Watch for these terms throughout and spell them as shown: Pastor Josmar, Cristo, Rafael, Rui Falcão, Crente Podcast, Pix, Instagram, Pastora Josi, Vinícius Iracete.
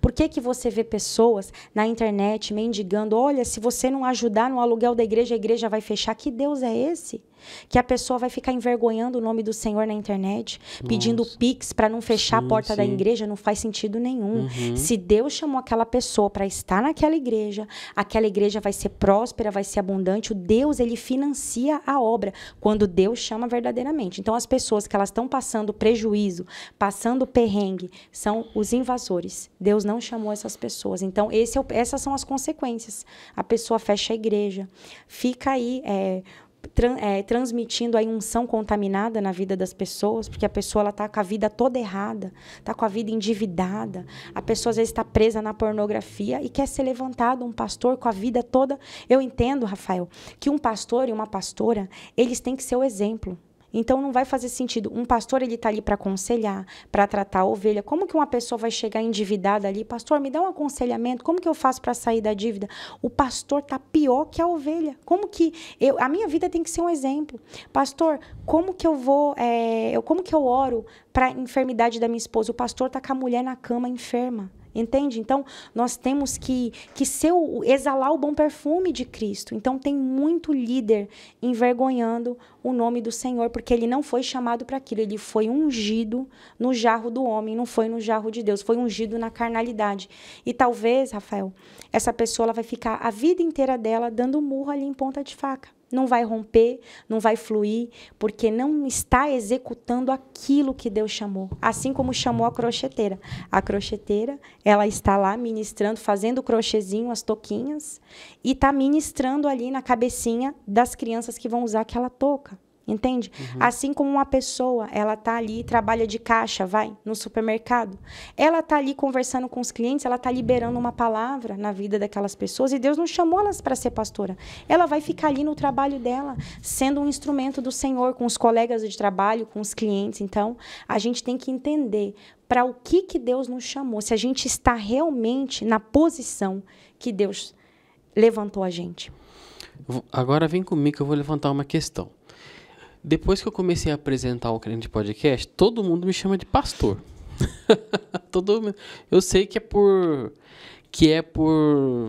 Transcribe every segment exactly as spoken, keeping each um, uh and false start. Por que que você vê pessoas na internet mendigando, olha, se você não ajudar no aluguel da igreja, a igreja vai fechar? Que Deus é esse? Que a pessoa vai ficar envergonhando o nome do Senhor na internet, Nossa. Pedindo pix para não fechar sim, a porta sim. da igreja, não faz sentido nenhum. Uhum. Se Deus chamou aquela pessoa para estar naquela igreja, aquela igreja vai ser próspera, vai ser abundante. O Deus, ele financia a obra quando Deus chama verdadeiramente. Então, as pessoas que elas estão passando prejuízo, passando perrengue, são os invasores. Deus não chamou essas pessoas. Então, esse é o, essas são as consequências. A pessoa fecha a igreja, fica aí... É, Tran, é, transmitindo a unção contaminada na vida das pessoas, porque a pessoa ela tá com a vida toda errada, tá com a vida endividada, a pessoa às vezes está presa na pornografia e quer ser levantado um pastor com a vida toda. Eu entendo, Rafael, que um pastor e uma pastora, eles têm que ser o exemplo. Então, não vai fazer sentido. Um pastor, ele está ali para aconselhar, para tratar a ovelha. Como que uma pessoa vai chegar endividada ali? Pastor, me dá um aconselhamento. Como que eu faço para sair da dívida? O pastor está pior que a ovelha. Como que... Eu, a minha vida tem que ser um exemplo. Pastor, como que eu vou... É, eu, como que eu oro para a enfermidade da minha esposa? O pastor está com a mulher na cama enferma. Entende? Então, nós temos que, que ser o, exalar o bom perfume de Cristo. Então, tem muito líder envergonhando o nome do Senhor, porque ele não foi chamado para aquilo. Ele foi ungido no jarro do homem, não foi no jarro de Deus. Foi ungido na carnalidade. E talvez, Rafael, essa pessoa ela vai ficar a vida inteira dela dando murro ali em ponta de faca. Não vai romper, não vai fluir, porque não está executando aquilo que Deus chamou. Assim como chamou a crocheteira. A crocheteira, ela está lá ministrando, fazendo o crochêzinho, as toquinhas, e está ministrando ali na cabecinha das crianças que vão usar aquela touca. Entende? Uhum. Assim como uma pessoa, ela tá ali, trabalha de caixa, vai, no supermercado. Ela tá ali conversando com os clientes, ela tá liberando uma palavra na vida daquelas pessoas e Deus não chamou elas para ser pastora. Ela vai ficar ali no trabalho dela, sendo um instrumento do Senhor, com os colegas de trabalho, com os clientes. Então, a gente tem que entender para o que, que Deus nos chamou, se a gente está realmente na posição que Deus levantou a gente. Agora vem comigo que eu vou levantar uma questão. Depois que eu comecei a apresentar o Crente Podcast, todo mundo me chama de pastor. todo mundo, eu sei que é por que é por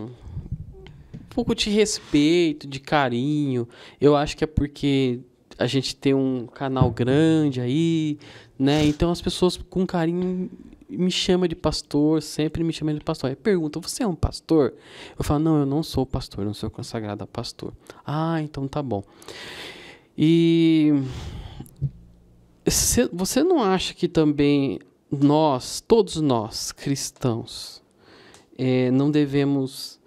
um pouco de respeito, de carinho. Eu acho que é porque a gente tem um canal grande aí, né? Então as pessoas com carinho me chamam de pastor, sempre me chamam de pastor. Aí perguntam, você é um pastor? Eu falo, não, eu não sou pastor, eu não sou consagrado a pastor. Ah, então tá bom. E você não acha que também nós, todos nós, cristãos, é, não devemos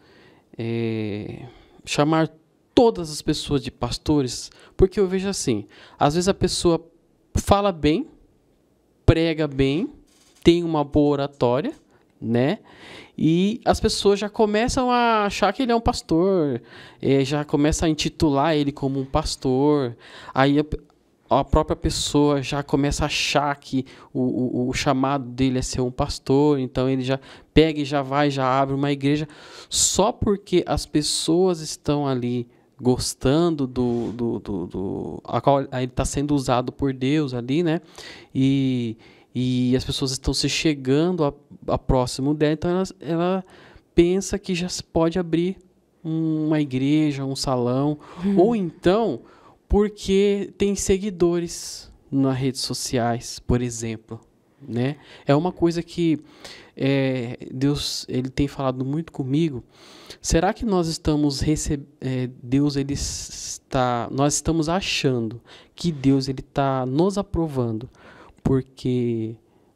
é, chamar todas as pessoas de pastores? Porque eu vejo assim, às vezes a pessoa fala bem, prega bem, tem uma boa oratória, né? E as pessoas já começam a achar que ele é um pastor, é, já começa a intitular ele como um pastor. Aí a, a própria pessoa já começa a achar que o, o, o chamado dele é ser um pastor, então ele já pega e já vai, já abre uma igreja, só porque as pessoas estão ali gostando do, do, do, do a qual ele está sendo usado por Deus ali, né? E... E as pessoas estão se chegando a, a próximo dela, então ela, ela pensa que já se pode abrir uma igreja, um salão. Hum. Ou então, porque tem seguidores nas redes sociais, por exemplo. Né? É uma coisa que é, Deus ele tem falado muito comigo. Será que nós estamos recebendo... É, Deus ele está... Nós estamos achando que Deus ele está nos aprovando porque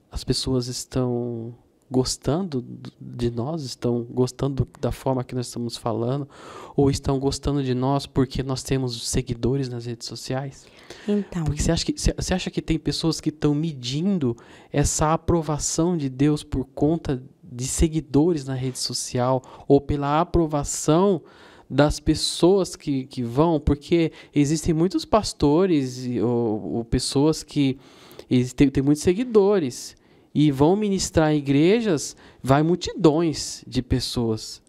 as pessoas estão gostando de nós, estão gostando da forma que nós estamos falando, ou estão gostando de nós porque nós temos seguidores nas redes sociais? Então. Porque você acha que, você acha que tem pessoas que estão medindo essa aprovação de Deus por conta de seguidores na rede social, ou pela aprovação das pessoas que, que vão? Porque existem muitos pastores ou, ou pessoas que... Eles têm, têm muitos seguidores e vão ministrar em igrejas, vai multidões de pessoas.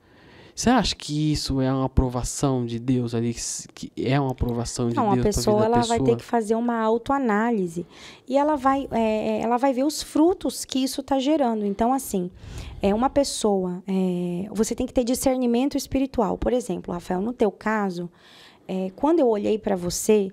Você acha que isso é uma aprovação de Deus ali? Que é uma aprovação de Não, Deus? Não, a pessoa, pra vida ela pessoa? vai ter que fazer uma autoanálise. E ela vai, é, ela vai ver os frutos que isso está gerando. Então, assim, é uma pessoa... É, você tem que ter discernimento espiritual. Por exemplo, Rafael, no teu caso, é, quando eu olhei para você...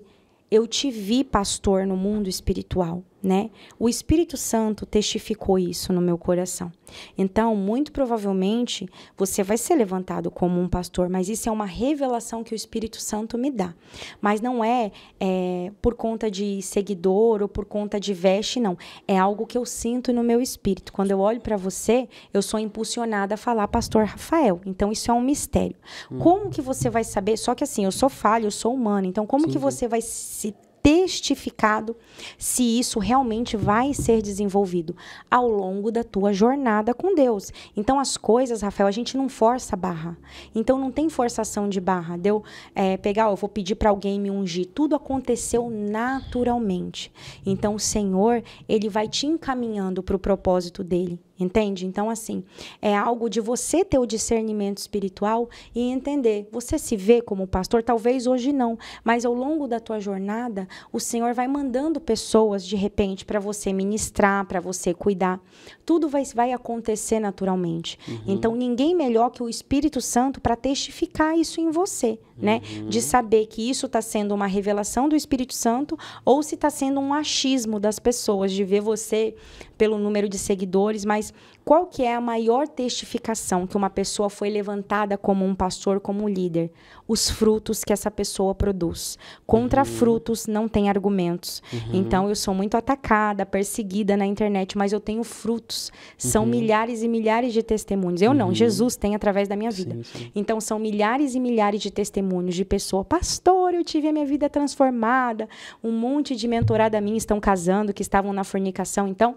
Eu te vi, pastor, no mundo espiritual, né? O Espírito Santo testificou isso no meu coração. Então, muito provavelmente, você vai ser levantado como um pastor, mas isso é uma revelação que o Espírito Santo me dá. Mas não é, é por conta de seguidor ou por conta de veste, não. É algo que eu sinto no meu espírito. Quando eu olho para você, eu sou impulsionada a falar, pastor Rafael. Então, isso é um mistério. Hum. Como que você vai saber? Só que assim, eu sou falho, eu sou humano. Então, como sim, que você sim. vai se testificado se isso realmente vai ser desenvolvido ao longo da tua jornada com Deus. Então, as coisas, Rafael, a gente não força a barra. Então, não tem forçação de barra. Deu é, pegar, ó, eu vou pedir para alguém me ungir. Tudo aconteceu naturalmente. Então, o Senhor, Ele vai te encaminhando para o propósito dEle. Entende? Então, assim, é algo de você ter o discernimento espiritual e entender. Você se vê como pastor, talvez hoje não, mas ao longo da tua jornada, o Senhor vai mandando pessoas, de repente, para você ministrar, para você cuidar. Tudo vai, vai acontecer naturalmente. Uhum. Então, ninguém melhor que o Espírito Santo para testificar isso em você, uhum. né? De saber que isso está sendo uma revelação do Espírito Santo ou se está sendo um achismo das pessoas, de ver você pelo número de seguidores, mas qual que é a maior testificação que uma pessoa foi levantada como um pastor, como um líder? Os frutos que essa pessoa produz. Contra uhum. frutos não tem argumentos. Uhum. Então, eu sou muito atacada, perseguida na internet, mas eu tenho frutos. São uhum. milhares e milhares de testemunhos. Eu uhum. não, Jesus tem através da minha vida. Sim, sim. Então, são milhares e milhares de testemunhos de pessoa. Pastor, eu tive a minha vida transformada. Um monte de mentorada minha estão casando, que estavam na fornicação. Então,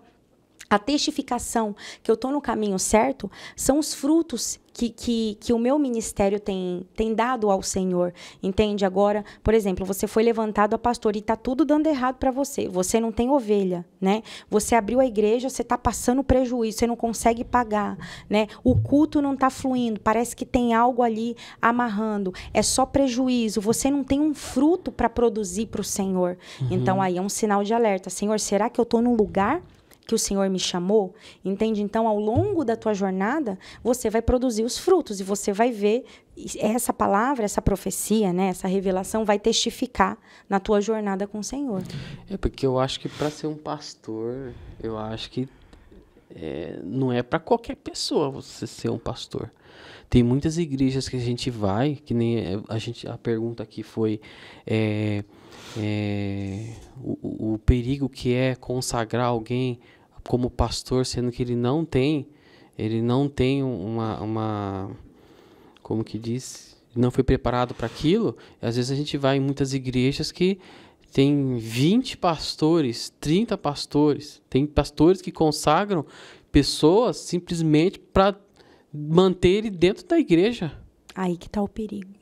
a testificação que eu estou no caminho certo são os frutos que, que, que o meu ministério tem, tem dado ao Senhor, entende? Agora, por exemplo, você foi levantado a pastor e está tudo dando errado para você, você não tem ovelha, né? Você abriu a igreja, você está passando prejuízo, você não consegue pagar, né? O culto não está fluindo, parece que tem algo ali amarrando, é só prejuízo, você não tem um fruto para produzir para o Senhor. Uhum. Então, aí é um sinal de alerta. Senhor, será que eu estou num lugar que o Senhor me chamou? Entende? Então, ao longo da tua jornada, você vai produzir os frutos e você vai ver essa palavra, essa profecia, né? Essa revelação vai testificar na tua jornada com o Senhor. É porque eu acho que para ser um pastor, eu acho que é, não é para qualquer pessoa você ser um pastor. Tem muitas igrejas que a gente vai, que nem a gente, a pergunta aqui foi... É, É, o, o perigo que é consagrar alguém como pastor, sendo que ele não tem, ele não tem uma, uma como que diz, não foi preparado para aquilo. Às vezes a gente vai em muitas igrejas que tem vinte pastores, trinta pastores, tem pastores que consagram pessoas simplesmente para manter ele dentro da igreja. Aí que está o perigo.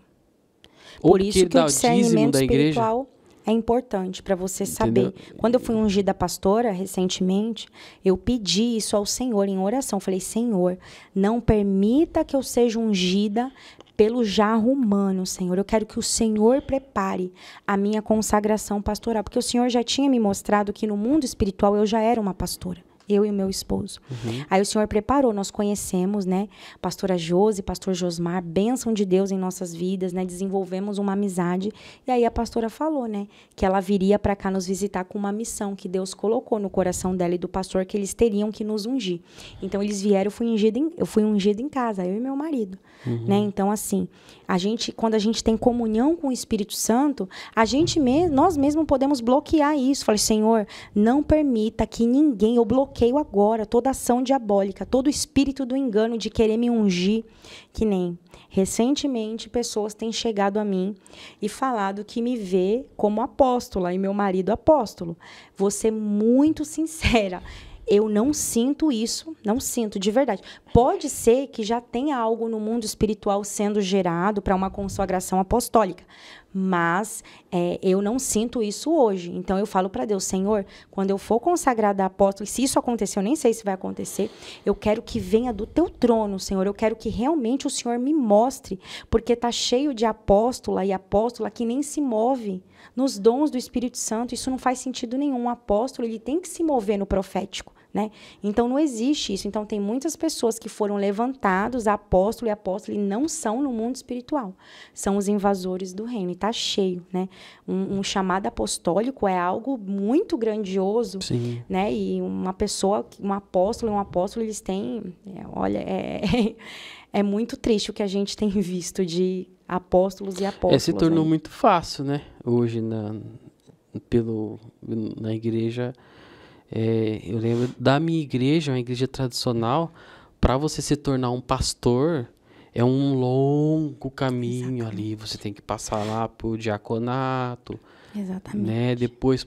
Ou por isso que o discernimento espiritual é importante para você saber. Entendeu? Quando eu fui ungida pastora recentemente, eu pedi isso ao Senhor em oração. Falei, Senhor, não permita que eu seja ungida pelo jarro humano, Senhor. Eu quero que o Senhor prepare a minha consagração pastoral. Porque o Senhor já tinha me mostrado que no mundo espiritual eu já era uma pastora. Eu e o meu esposo. Uhum. Aí o Senhor preparou, nós conhecemos, né? Pastora Josi, pastor Josmar, bênção de Deus em nossas vidas, né? Desenvolvemos uma amizade. E aí a pastora falou, né? Que ela viria para cá nos visitar com uma missão que Deus colocou no coração dela e do pastor, que eles teriam que nos ungir. Então, eles vieram, eu fui ungida em, eu fui ungida em casa, eu e meu marido. Uhum. Né? Então, assim, a gente, quando a gente tem comunhão com o Espírito Santo, a gente mesmo, nós mesmos podemos bloquear isso. Falei, Senhor, não permita que ninguém, eu bloqueie bloqueio agora toda ação diabólica, todo espírito do engano de querer me ungir, que nem recentemente pessoas têm chegado a mim e falado que me vê como apóstola e meu marido apóstolo. Vou ser muito sincera, eu não sinto isso, não sinto de verdade. Pode ser que já tenha algo no mundo espiritual sendo gerado para uma consagração apostólica, mas é, eu não sinto isso hoje. Então, eu falo para Deus, Senhor, quando eu for consagrada apóstola, e se isso acontecer, eu nem sei se vai acontecer, eu quero que venha do teu trono, Senhor. Eu quero que realmente o Senhor me mostre, porque está cheio de apóstola e apóstola que nem se move nos dons do Espírito Santo. Isso não faz sentido nenhum. O apóstolo, ele tem que se mover no profético, né? Então, não existe isso. Então, tem muitas pessoas que foram levantados, apóstolo e apóstolo, e não são no mundo espiritual. São os invasores do reino. E está cheio, né? Um, um chamado apostólico é algo muito grandioso, sim, né? E uma pessoa, um apóstolo e um apóstolo, eles têm... É, olha, é, é muito triste o que a gente tem visto de apóstolos e apóstolas. É, se tornou, né, muito fácil, né? Hoje, na, pelo, na igreja... É, eu lembro da minha igreja, uma igreja tradicional, para você se tornar um pastor, é um longo caminho. Exatamente. Ali, você tem que passar lá por diaconato, exatamente, né? Depois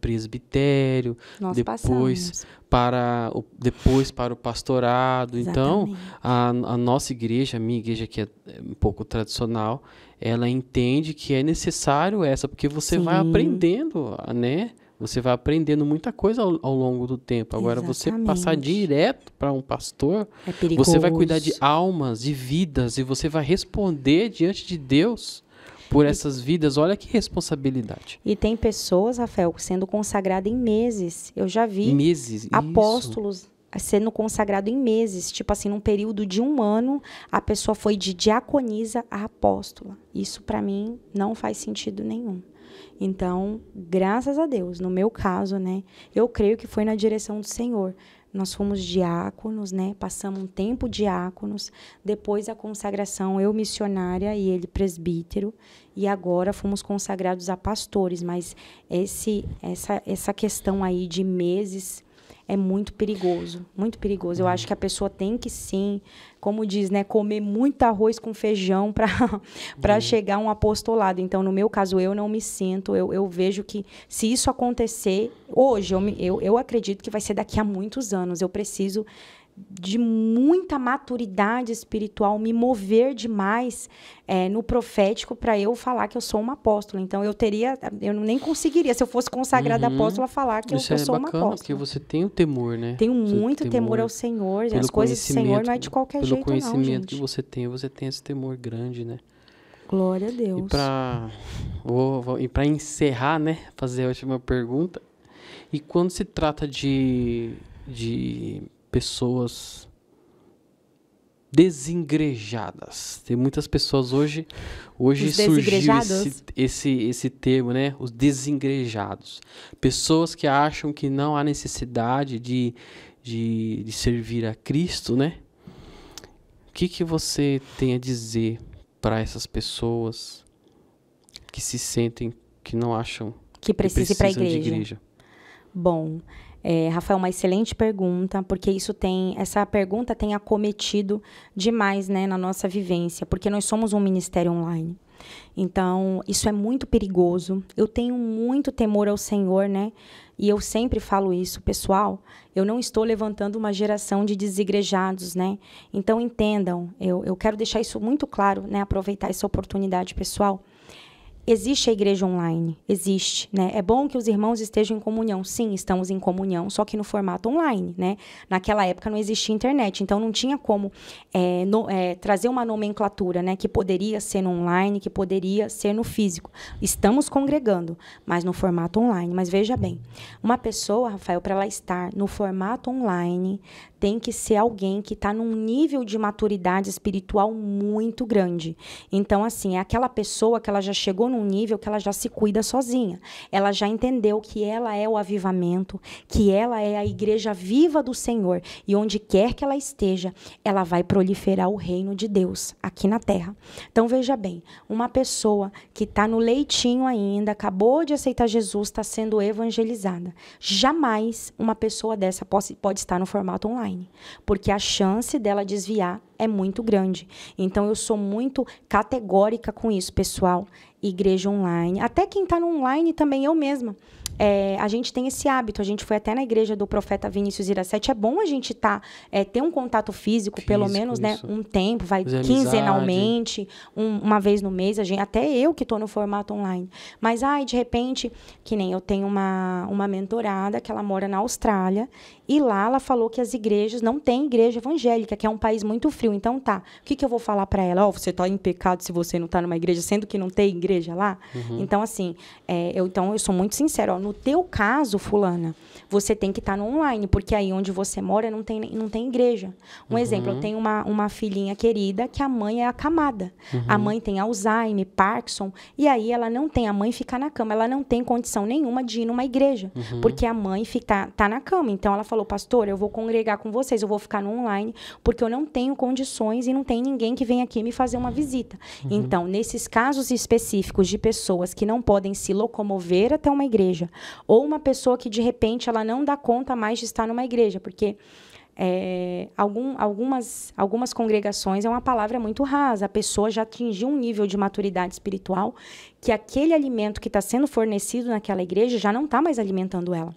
presbitério, nós depois passamos para o, depois para o pastorado. Exatamente. Então, a, a nossa igreja, a minha igreja, que é um pouco tradicional, ela entende que é necessário essa, porque você, sim, vai aprendendo, né? Você vai aprendendo muita coisa ao, ao longo do tempo. Agora, exatamente, você passar direto para um pastor, é perigoso. Você vai cuidar de almas, de vidas, e você vai responder diante de Deus por essas e, vidas. Olha que responsabilidade. E tem pessoas, Rafael, sendo consagrada em meses. Eu já vi meses, apóstolos... Isso. Sendo consagrado em meses, tipo assim, num período de um ano, a pessoa foi de diaconisa a apóstola. Isso, para mim, não faz sentido nenhum. Então, graças a Deus, no meu caso, né, eu creio que foi na direção do Senhor. Nós fomos diáconos, né, passamos um tempo diáconos, depois a consagração, eu missionária e ele presbítero, e agora fomos consagrados a pastores, mas esse, essa, essa questão aí de meses... É muito perigoso, muito perigoso. Eu acho que a pessoa tem que, sim, como diz, né, comer muito arroz com feijão para para chegar a um apostolado. Então, no meu caso, eu não me sinto, eu, eu vejo que se isso acontecer hoje, eu, me, eu, eu acredito que vai ser daqui a muitos anos. Eu preciso de muita maturidade espiritual, me mover demais é, no profético para eu falar que eu sou uma apóstola. Então, eu teria, eu nem conseguiria, se eu fosse consagrada, uhum, apóstola, falar que eu, que eu sou é bacana, uma apóstola. Porque você tem o temor, né? Tenho você muito temor, temor ao Senhor, as coisas do Senhor não é de qualquer jeito, não, gente. Pelo conhecimento que você tem, você tem esse temor grande, né? Glória a Deus. E para vou, vou, e para encerrar, né, fazer a última pergunta, e quando se trata de... de pessoas desengrejadas. Tem muitas pessoas hoje, hoje surgiu esse, esse, esse termo, né? Os desengrejados. Pessoas que acham que não há necessidade de, de, de servir a Cristo, né? O que, que você tem a dizer para essas pessoas que se sentem, que não acham que, precise que precisam ir pra igreja. de igreja? Bom... É, Rafael, uma excelente pergunta, porque isso tem, essa pergunta tem acometido demais, né, na nossa vivência, porque nós somos um ministério online. Então, isso é muito perigoso. Eu tenho muito temor ao Senhor, né? E eu sempre falo isso, pessoal, eu não estou levantando uma geração de desigrejados, né? Então, entendam, eu, eu quero deixar isso muito claro, né? Aproveitar essa oportunidade, pessoal. Existe a igreja online, existe, né? É bom que os irmãos estejam em comunhão. Sim, estamos em comunhão, só que no formato online, né? Naquela época não existia internet, então não tinha como é, no, é, trazer uma nomenclatura, né? Que poderia ser no online, que poderia ser no físico. Estamos congregando, mas no formato online. Mas veja bem, uma pessoa, Rafael, para ela estar no formato online, tem que ser alguém que está num nível de maturidade espiritual muito grande. Então, assim, é aquela pessoa que ela já chegou num nível que ela já se cuida sozinha. Ela já entendeu que ela é o avivamento, que ela é a igreja viva do Senhor. E onde quer que ela esteja, ela vai proliferar o reino de Deus aqui na terra. Então, veja bem, uma pessoa que está no leitinho ainda, acabou de aceitar Jesus, está sendo evangelizada. Jamais uma pessoa dessa pode, pode estar no formato online, porque a chance dela desviar é muito grande. Então, eu sou muito categórica com isso, pessoal. Igreja online, até quem está no online também, eu mesma. é, a gente tem esse hábito. A gente foi até na igreja do profeta Vinícius Iracete. É bom a gente tá, é, ter um contato físico, físico pelo menos, isso. né? Um tempo, vai As quinzenalmente, um, uma vez no mês. A gente, até eu que estou no formato online. Mas, ai, de repente, que nem eu tenho uma, uma mentorada que ela mora na Austrália. E lá ela falou que as igrejas, não tem igreja evangélica, que é um país muito frio. Então tá, o que, que eu vou falar para ela? Ó, você tá em pecado se você não tá numa igreja, sendo que não tem igreja lá. Uhum. Então assim, é, eu, então, eu sou muito sincera. Ó, no teu caso, fulana, você tem que estar tá no online, porque aí onde você mora não tem, não tem igreja. Um uhum. exemplo, eu tenho uma, uma filhinha querida que a mãe é acamada. Uhum. A mãe tem Alzheimer, Parkinson, e aí ela não tem, a mãe fica na cama, ela não tem condição nenhuma de ir numa igreja, uhum. porque a mãe fica, tá na cama. Então ela falou, pastor, eu vou congregar com vocês, eu vou ficar no online, porque eu não tenho condições e não tem ninguém que venha aqui me fazer uma visita. Uhum. Então, nesses casos específicos de pessoas que não podem se locomover até uma igreja, ou uma pessoa que, de repente, ela não dá conta mais de estar numa igreja, porque... É, algum, algumas, algumas congregações é uma palavra muito rasa. A pessoa já atingiu um nível de maturidade espiritual que aquele alimento que está sendo fornecido naquela igreja já não está mais alimentando ela.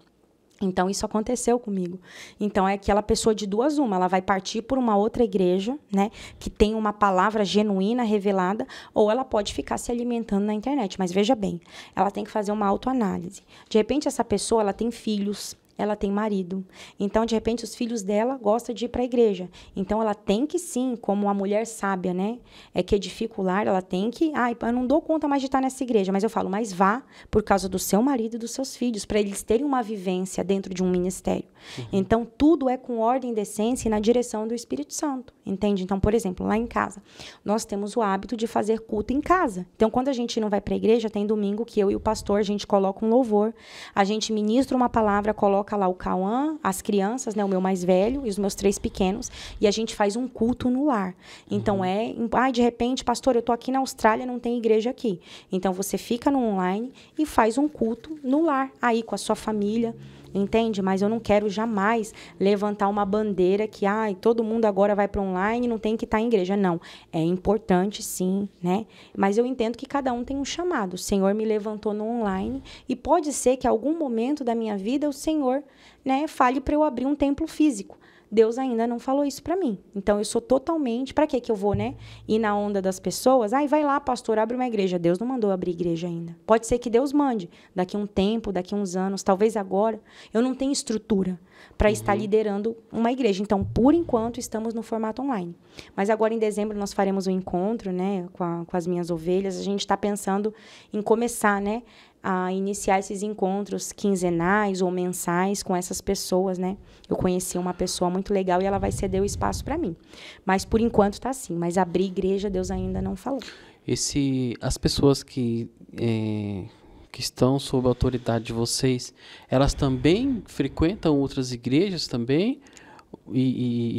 Então, isso aconteceu comigo. Então, é aquela pessoa de duas uma. Ela vai partir por uma outra igreja, né? Que tem uma palavra genuína, revelada. Ou ela pode ficar se alimentando na internet. Mas veja bem, ela tem que fazer uma autoanálise. De repente, essa pessoa, ela tem filhos, ela tem marido. Então, de repente, os filhos dela gostam de ir para a igreja. Então, ela tem que sim, como uma mulher sábia, né? É que é dificular, ela tem que... Ai, ah, eu não dou conta mais de estar nessa igreja. Mas eu falo, mas vá por causa do seu marido e dos seus filhos, para eles terem uma vivência dentro de um ministério. Uhum. Então, tudo é com ordem, decência e na direção do Espírito Santo, entende? Então, por exemplo, lá em casa, nós temos o hábito de fazer culto em casa. Então, quando a gente não vai para a igreja, tem domingo que eu e o pastor, a gente coloca um louvor, a gente ministra uma palavra, coloca Coloca lá o Cauã, as crianças, né, o meu mais velho e os meus três pequenos, e a gente faz um culto no lar. Então, uhum. é... Ai, ah, de repente, pastor, eu tô aqui na Austrália, não tem igreja aqui. Então, você fica no online e faz um culto no lar, aí com a sua família, entende? Mas eu não quero jamais levantar uma bandeira que, ai, ah, todo mundo agora vai para online, não tem que estar em igreja. Não, é importante sim, né? Mas eu entendo que cada um tem um chamado. O Senhor me levantou no online e pode ser que em algum momento da minha vida o Senhor, né, fale para eu abrir um templo físico. Deus ainda não falou isso para mim. Então, eu sou totalmente... Para que que eu vou, né? Ir na onda das pessoas? Ai, vai lá, pastor, abre uma igreja. Deus não mandou abrir igreja ainda. Pode ser que Deus mande. Daqui um tempo, daqui uns anos, talvez agora. Eu não tenho estrutura para uhum. estar liderando uma igreja. Então, por enquanto, estamos no formato online. Mas agora, em dezembro, nós faremos um encontro, né? Com, a, com as minhas ovelhas. A gente está pensando em começar, né? A iniciar esses encontros quinzenais ou mensais com essas pessoas, né? Eu conheci uma pessoa muito legal e ela vai ceder o espaço para mim. Mas, por enquanto, tá assim. Mas abrir igreja, Deus ainda não falou. Esse, as pessoas que, é, que estão sob a autoridade de vocês, elas também frequentam outras igrejas também? E, e,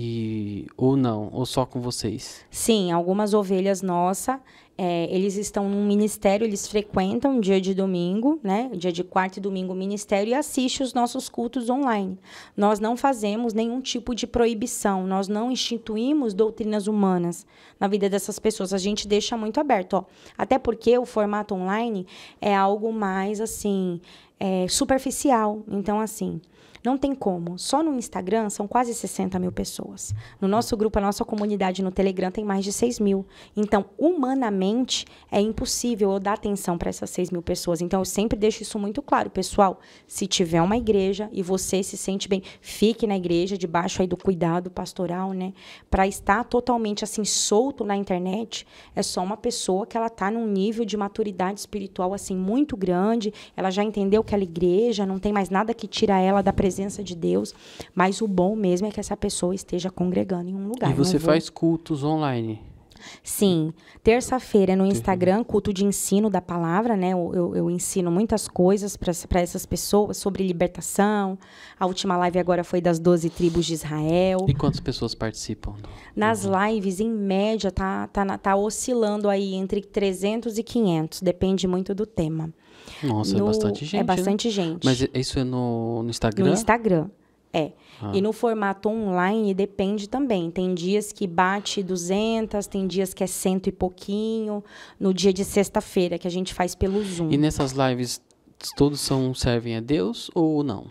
e, ou não? Ou só com vocês? Sim, algumas ovelhas nossas... É, eles estão num ministério, eles frequentam dia de domingo, né? Dia de quarta e domingo o ministério e assistem os nossos cultos online. Nós não fazemos nenhum tipo de proibição, nós não instituímos doutrinas humanas na vida dessas pessoas, a gente deixa muito aberto, ó. Até porque o formato online é algo mais, assim, é, superficial, então, assim... Não tem como. Só no Instagram são quase sessenta mil pessoas. No nosso grupo, a nossa comunidade no Telegram tem mais de seis mil. Então, humanamente, é impossível eu dar atenção para essas seis mil pessoas. Então, eu sempre deixo isso muito claro. Pessoal, se tiver uma igreja e você se sente bem, fique na igreja, debaixo aí do cuidado pastoral, né? Para estar totalmente, assim, solto na internet, é só uma pessoa que ela está num nível de maturidade espiritual, assim, muito grande. Ela já entendeu que ela é igreja, não tem mais nada que tira ela da presença presença de Deus, mas o bom mesmo é que essa pessoa esteja congregando em um lugar. E você faz cultos online? Sim, terça-feira no Instagram, culto de ensino da palavra, né? Eu, eu, eu ensino muitas coisas para essas pessoas sobre libertação. A última live agora foi das doze tribos de Israel. E quantas pessoas participam? Nas lives, em média, tá, tá, tá oscilando aí entre trezentos e quinhentos, depende muito do tema. Nossa, no, é bastante gente. É bastante, né? Gente. Mas isso é no, no Instagram? No Instagram. É. Ah. E no formato online depende também. Tem dias que bate duzentas, tem dias que é cento e pouquinho. No dia de sexta-feira, que a gente faz pelo Zoom. E nessas lives todos são, servem a Deus ou não?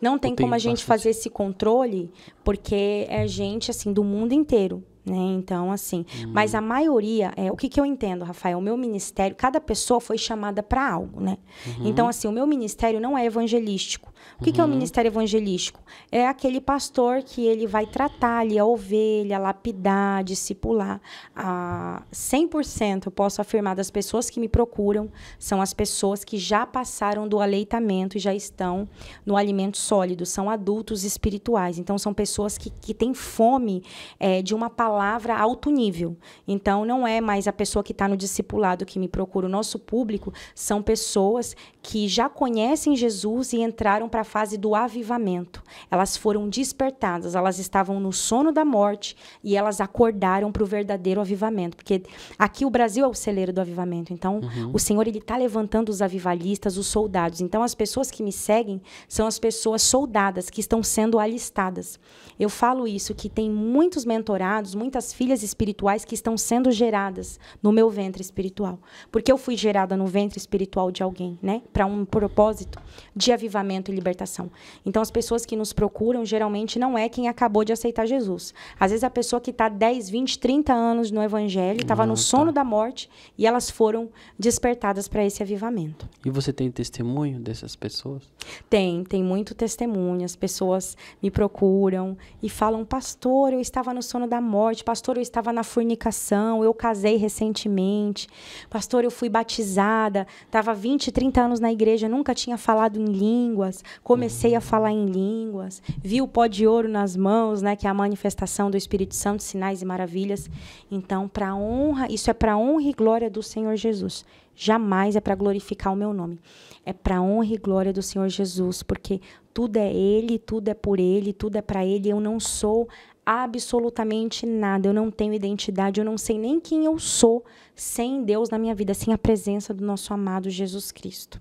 Não tem, tem como a gente bastante. fazer esse controle, porque é gente assim do mundo inteiro, né? Então, assim, hum. mas a maioria, é, o que, que eu entendo, Rafael, o meu ministério, cada pessoa foi chamada para algo, né? Uhum. Então, assim, o meu ministério não é evangelístico. O que, uhum. que é o ministério evangelístico? É aquele pastor que ele vai tratar ali a ovelha, a lapidar, discipular. A cem por cento eu posso afirmar das pessoas que me procuram, são as pessoas que já passaram do aleitamento e já estão no alimento sólido, são adultos espirituais. Então, são pessoas que, que têm fome é, de uma palavra alto nível. Então, não é mais a pessoa que está no discipulado que me procura. O nosso público são pessoas que já conhecem Jesus e entraram para a fase do avivamento. Elas foram despertadas, elas estavam no sono da morte e elas acordaram para o verdadeiro avivamento, porque aqui o Brasil é o celeiro do avivamento. Então, uhum. o Senhor, ele está levantando os avivalistas, os soldados. Então, as pessoas que me seguem são as pessoas soldadas que estão sendo alistadas. Eu falo isso, que tem muitos mentorados, muitas filhas espirituais que estão sendo geradas no meu ventre espiritual, porque eu fui gerada no ventre espiritual de alguém, né? Para um propósito de avivamento e libertação. Então, as pessoas que nos procuram, geralmente, não é quem acabou de aceitar Jesus. Às vezes, a pessoa que está dez, vinte, trinta anos no evangelho, estava ah, no sono tá. da morte, e elas foram despertadas para esse avivamento. E você tem testemunho dessas pessoas? Tem, tem muito testemunho. As pessoas me procuram e falam, pastor, eu estava no sono da morte, pastor, eu estava na fornicação, eu casei recentemente, pastor, eu fui batizada, estava vinte, trinta anos na igreja, nunca tinha falado em línguas, comecei a falar em línguas, vi o pó de ouro nas mãos, né, que é a manifestação do Espírito Santo, sinais e maravilhas. Então, para honra, isso é para honra e glória do Senhor Jesus. Jamais é para glorificar o meu nome. É para honra e glória do Senhor Jesus, porque tudo é Ele, tudo é por Ele, tudo é para Ele. Eu não sou absolutamente nada, eu não tenho identidade, eu não sei nem quem eu sou sem Deus na minha vida, sem a presença do nosso amado Jesus Cristo.